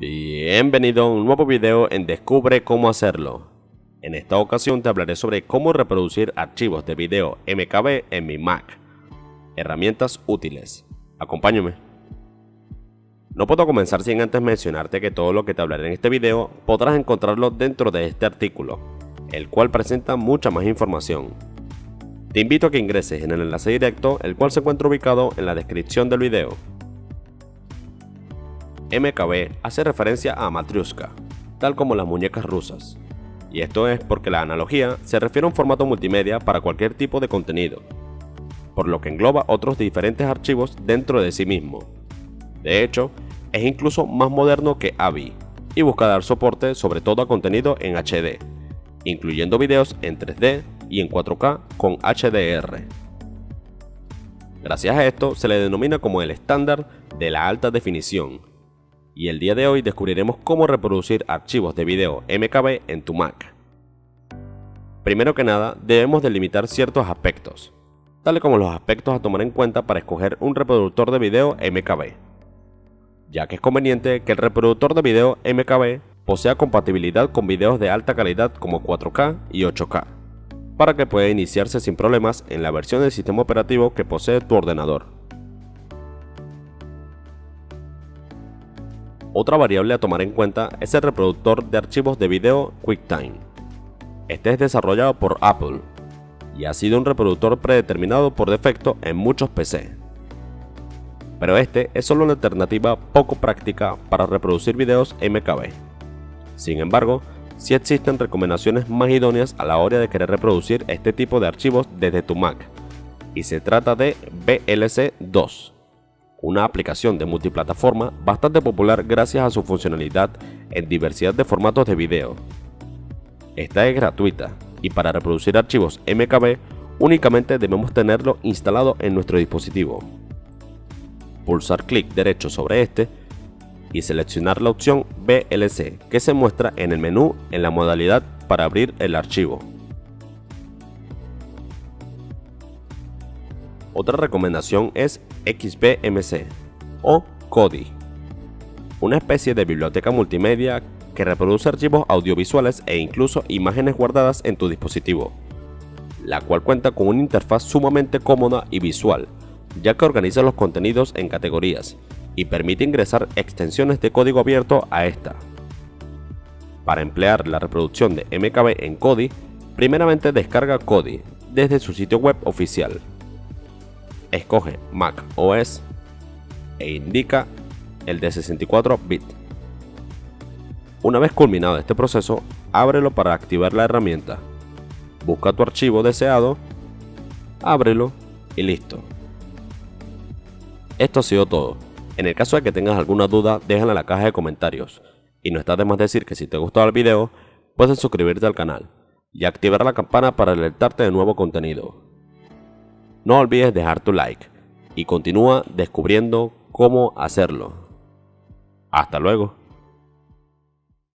Bienvenido a un nuevo video en Descubre Cómo Hacerlo. En esta ocasión te hablaré sobre cómo reproducir archivos de video MKV en mi Mac. Herramientas útiles. Acompáñame. No puedo comenzar sin antes mencionarte que todo lo que te hablaré en este video podrás encontrarlo dentro de este artículo, el cual presenta mucha más información. Te invito a que ingreses en el enlace directo, el cual se encuentra ubicado en la descripción del video. MKV hace referencia a Matrioshka, tal como las muñecas rusas, y esto es porque la analogía se refiere a un formato multimedia para cualquier tipo de contenido, por lo que engloba otros diferentes archivos dentro de sí mismo. De hecho, es incluso más moderno que AVI y busca dar soporte sobre todo a contenido en HD, incluyendo videos en 3D y en 4K con HDR. Gracias a esto se le denomina como el estándar de la alta definición. Y el día de hoy descubriremos cómo reproducir archivos de video MKV en tu Mac. Primero que nada, debemos delimitar ciertos aspectos, tales como los aspectos a tomar en cuenta para escoger un reproductor de video MKV, ya que es conveniente que el reproductor de video MKV posea compatibilidad con videos de alta calidad como 4K y 8K, para que pueda iniciarse sin problemas en la versión del sistema operativo que posee tu ordenador. Otra variable a tomar en cuenta es el reproductor de archivos de video QuickTime. Este es desarrollado por Apple y ha sido un reproductor predeterminado por defecto en muchos PC. Pero este es solo una alternativa poco práctica para reproducir videos MKV. Sin embargo, sí existen recomendaciones más idóneas a la hora de querer reproducir este tipo de archivos desde tu Mac, y se trata de VLC2. Una aplicación de multiplataforma bastante popular gracias a su funcionalidad en diversidad de formatos de video. Esta es gratuita y para reproducir archivos MKV únicamente debemos tenerlo instalado en nuestro dispositivo. Pulsar clic derecho sobre este y seleccionar la opción VLC que se muestra en el menú en la modalidad para abrir el archivo. Otra recomendación es XBMC o Kodi, una especie de biblioteca multimedia que reproduce archivos audiovisuales e incluso imágenes guardadas en tu dispositivo, la cual cuenta con una interfaz sumamente cómoda y visual, ya que organiza los contenidos en categorías y permite ingresar extensiones de código abierto a esta. Para emplear la reproducción de MKV en Kodi, primeramente descarga Kodi desde su sitio web oficial. Escoge Mac OS e indica el de 64 bits. Una vez culminado este proceso, ábrelo para activar la herramienta. Busca tu archivo deseado, ábrelo y listo. Esto ha sido todo. En el caso de que tengas alguna duda, déjala en la caja de comentarios. Y no está de más decir que si te ha gustado el video, puedes suscribirte al canal y activar la campana para alertarte de nuevo contenido. No olvides dejar tu like y continúa descubriendo cómo hacerlo. Hasta luego.